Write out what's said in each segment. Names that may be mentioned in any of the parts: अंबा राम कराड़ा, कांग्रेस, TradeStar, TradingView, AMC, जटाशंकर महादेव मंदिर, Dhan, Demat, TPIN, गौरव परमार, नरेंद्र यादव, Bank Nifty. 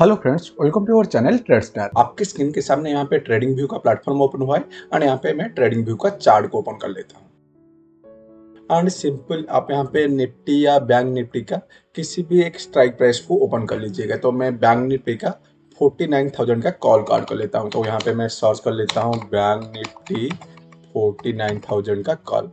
Hello friends, welcome to our channel trade star. आपकी screen के सामने यहाँ पे ट्रेडिंग व्यू का प्लेटफॉर्म ओपन हुआ है और यहाँ पे मैं ट्रेडिंग व्यू का चार्ट को ओपन कर लेता हूँ। एंड सिंपल आप यहाँ पे निफ्टी या बैंक निफ्टी का किसी भी एक स्ट्राइक प्राइस को ओपन कर लीजिएगा। तो मैं बैंक निफ्टी का 49,000 का कॉल कार्ड कर लेता हूँ। तो यहाँ पे मैं सर्च कर लेता हूँ बैंक निफ्टी 49,000 का कॉल।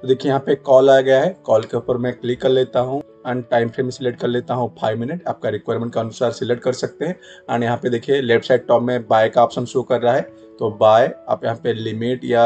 तो देखिए यहाँ पे कॉल आ गया है। कॉल के ऊपर मैं क्लिक कर लेता हूँ एंड टाइम फ्रेम सिलेक्ट कर लेता हूँ 5 मिनट। आपका रिक्वायरमेंट के अनुसार सिलेक्ट कर सकते हैं। एंड यहाँ पे देखिए लेफ्ट साइड टॉप में बाय का ऑप्शन शो कर रहा है। तो बाय आप यहाँ पे लिमिट या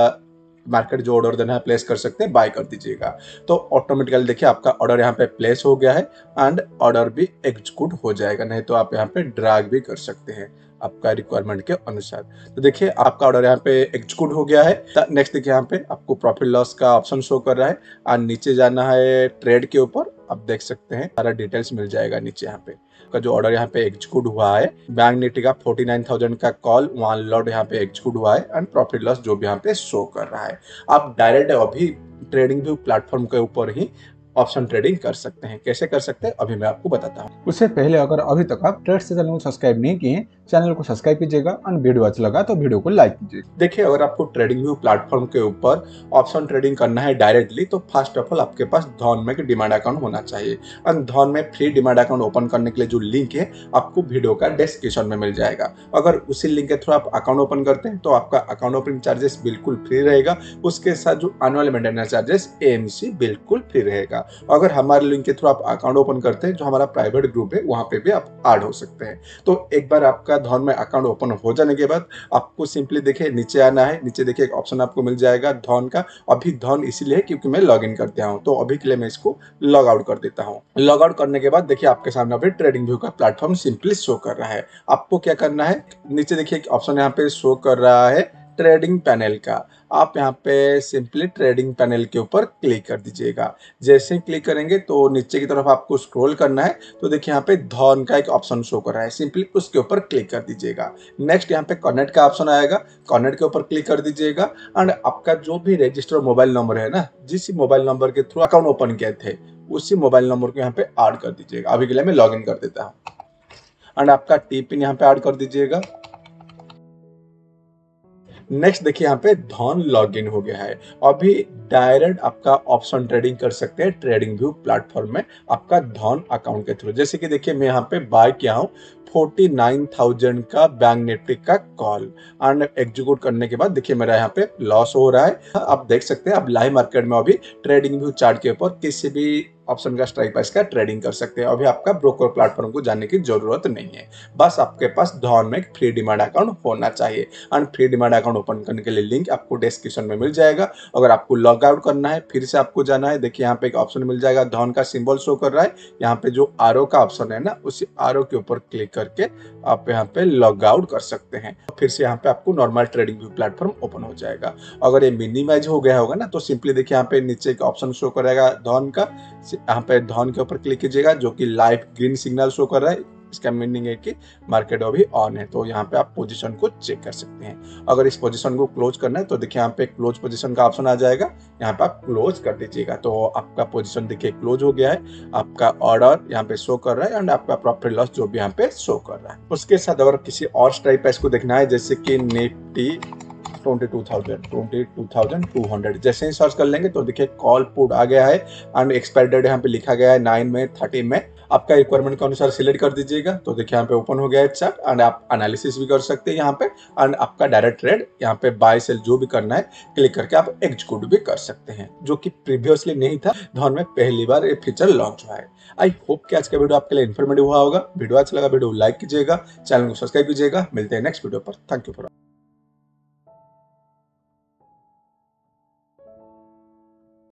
मार्केट जो ऑर्डर देना है प्लेस कर सकते हैं, बाय कर दीजिएगा। तो ऑटोमेटिकली देखिए आपका ऑर्डर यहाँ पे प्लेस हो गया है एंड ऑर्डर भी एग्जीक्यूट हो जाएगा। नहीं तो आप यहाँ पे ड्रैग भी कर सकते हैं आपका रिक्वायरमेंट के अनुसार। तो देखिए आपका ऑर्डर यहाँ पे एग्जीक्यूट हो गया है। नेक्स्ट देखिए यहाँ पे आपको प्रॉफिट लॉस का ऑप्शन शो कर रहा है और नीचे जाना है ट्रेड के ऊपर। आप देख सकते हैं सारा डिटेल्स मिल जाएगा नीचे। यहाँ पे का जो ऑर्डर यहाँ पे एग्जीक्यूट हुआ है बैंक निफ्टी का 49,000 का कॉल 1 लॉट यहाँ पे एग्जीक्यूट हुआ है एंड प्रॉफिट लॉस जो भी यहाँ पे शो कर रहा है। आप डायरेक्ट अभी ट्रेडिंग व्यू प्लेटफॉर्म के ऊपर ही ऑप्शन ट्रेडिंग कर सकते हैं। कैसे कर सकते हैं अभी मैं आपको बताता हूँ। उससे पहले अगर अभी तक आप ट्रेड से चैनल को सब्सक्राइब नहीं किए, चैनल को सब्सक्राइब कीजिएगा और वीडियो अच्छा लगा तो वीडियो को लाइक कीजिएगा। देखिए अगर आपको ट्रेडिंग व्यू प्लेटफॉर्म के ऊपर ऑप्शन ट्रेडिंग करना है डायरेक्टली, तो फर्स्ट ऑफ ऑल आपके पास धन में डिमांड अकाउंट होना चाहिए। एंड धन में फ्री डिमांड अकाउंट ओपन करने के लिए जो लिंक है आपको वीडियो का डिस्क्रिप्शन में मिल जाएगा। अगर उसी लिंक के थ्रू आप अकाउंट ओपन करते हैं तो आपका अकाउंट ओपनिंग चार्जेस बिल्कुल फ्री रहेगा। उसके साथ जो एनुअल मेंटेनेंस चार्जेस AMC बिल्कुल फ्री रहेगा। अगर हमारे लिंक के थ्रू आप अकाउंट ओपन करते हैं, जो हमारा प्राइवेट ग्रुप है वहाँ पे भी आप ऐड हो सकते हैं। तो एक बार आपका धन में अकाउंट ओपन हो जाने के बाद आपको सिंपली देखिए नीचे आना है। नीचे देखिए एक ऑप्शन आपको मिल जाएगा धन का। अभी धन इसीलिए है क्योंकि मैं लॉग इन करता हूँ, तो अभी के लिए मैं इसको लॉग आउट कर देता हूँ। लॉग आउट करने के बाद देखिए आपके सामने अभी ट्रेडिंग व्यू का प्लेटफॉर्म सिंपली शो कर रहा है। आपको क्या करना है, नीचे देखिए एक ऑप्शन यहाँ पे शो कर रहा है ट्रेडिंग पैनल का। आप यहाँ पे सिंपली ट्रेडिंग पैनल के ऊपर क्लिक कर दीजिएगा। जैसे ही क्लिक करेंगे तो नीचे की तरफ आपको स्क्रॉल करना है। तो देखिए यहाँ पे धन का एक ऑप्शन शो कर रहा है, सिंपली उसके ऊपर क्लिक कर दीजिएगा। नेक्स्ट यहाँ पे कनेक्ट का ऑप्शन आएगा, कनेक्ट के ऊपर क्लिक कर दीजिएगा। एंड आपका जो भी रजिस्टर्ड मोबाइल नंबर है ना, जिस मोबाइल नंबर के थ्रू अकाउंट ओपन किए थे उसी मोबाइल नंबर को यहाँ पे ऐड कर दीजिएगा। अभी के लिए मैं लॉग इन कर देता हूँ। एंड आपका TPIN यहाँ पे ऐड कर दीजिएगा। नेक्स्ट देखिए यहाँ पे धन लॉगिन हो गया है। अभी डायरेक्ट आपका ऑप्शन ट्रेडिंग कर सकते हैं ट्रेडिंग व्यू प्लेटफॉर्म में आपका धन अकाउंट के थ्रू। जैसे कि देखिए मैं यहाँ पे बाय किया हूँ 49,000 का बैंक निफ्टी का कॉल। एंड एग्जीक्यूट करने के बाद देखिए मेरा यहाँ पे लॉस हो रहा है। आप देख सकते हैं आप लाइव मार्केट में अभी ट्रेडिंग व्यू चार्ट के ऊपर किसी भी ऑप्शन का स्ट्राइक प्राइस का ट्रेडिंग कर सकते हैं। अभी आपका ब्रोकर प्लेटफॉर्म को जाने की जरूरत नहीं है। बस आपके पास धन में फ्री डिमांड अकाउंट होना चाहिए। And free demand account open करने के लिए लिंक आपको डिस्क्रिप्शन में मिल जाएगा। अगर आपको लॉग आउट करना है फिर से आपको जाना है। देखिए यहाँ पे एक ऑप्शन मिल जाएगा धन का सिंबल शो कर रहा है। यहाँ पे जो आरो का ऑप्शन है ना, उसी आरो के ऊपर क्लिक करके आप यहाँ पे लॉग आउट कर सकते हैं। फिर से यहाँ पे आपको normal trading view platform open हो जाएगा। अगर ये मिनिमाइज हो गया होगा ना, तो सिंपली देखिए यहाँ पे नीचे एक ऑप्शन शो करेगा धन का। यहाँ पे धन के ऊपर क्लिक कीजिएगा, जो कि लाइट ग्रीन सिग्नल शो कर रहा है। इसका मीनिंग है कि मार्केट अभी ऑन है। तो यहाँ पे आप पोजीशन को चेक कर सकते हैं। अगर इस पोजीशन को क्लोज करना है तो देखिए यहाँ पे क्लोज पोजीशन का ऑप्शन आ जाएगा, यहाँ पे आप क्लोज कर दीजिएगा। तो आपका पोजीशन देखिए क्लोज हो गया है। आपका ऑर्डर यहाँ पे शो कर रहा है एंड आपका प्रॉफिट लॉस जो भी यहाँ पे शो कर रहा है। उसके साथ अगर किसी और स्ट्राइक प्राइस को देखना है, जैसे कि निफ्टी 22,200 जैसे ही सर्च कर लेंगे तो देखिए कॉल पुट आ गया है। एंड एक्सपायरी डेट यहाँ पे लिखा गया है 9 मई 30 मई। आपका रिक्वायरमेंट के अनुसार सिलेक्ट कर दीजिएगा। तो देखिए यहाँ पे ओपन हो गया है चार्ट। एंड आप एनालिसिस भी कर सकते हैं यहाँ पे। एंड आपका डायरेक्ट ट्रेड यहाँ पे बाय सेल जो भी करना है क्लिक करके आप एग्जीक्यूट भी कर सकते हैं, जो कि प्रीवियसली नहीं था। धन में पहली बार ये फीचर लॉन्च हुआ है। आई होप कि आज का वीडियो आपके लिए इन्फॉर्मेटिव हुआ होगा। वीडियो अच्छा लगा वीडियो लाइक कीजिएगा, चैनल को सब्सक्राइब कीजिएगा। मिलते हैं नेक्स्ट वीडियो पर। Thank you for